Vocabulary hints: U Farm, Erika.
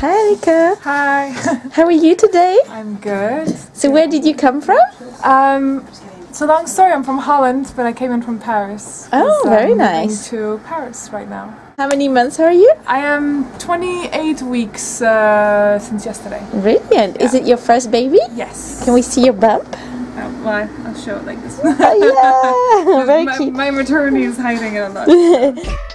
Hi Erika. Hi. How are you today? I'm good. So where did you come from? It's a long story. I'm from Holland, but I came in from Paris. Oh, very nice. I'm moving to Paris right now. How many months are you? I am 28 weeks since yesterday. Brilliant. Yeah. Is it your first baby? Yes. Can we see your bump? Well, I'll show it like this. Oh, yeah. Very cute. My maternity is hiding it on that.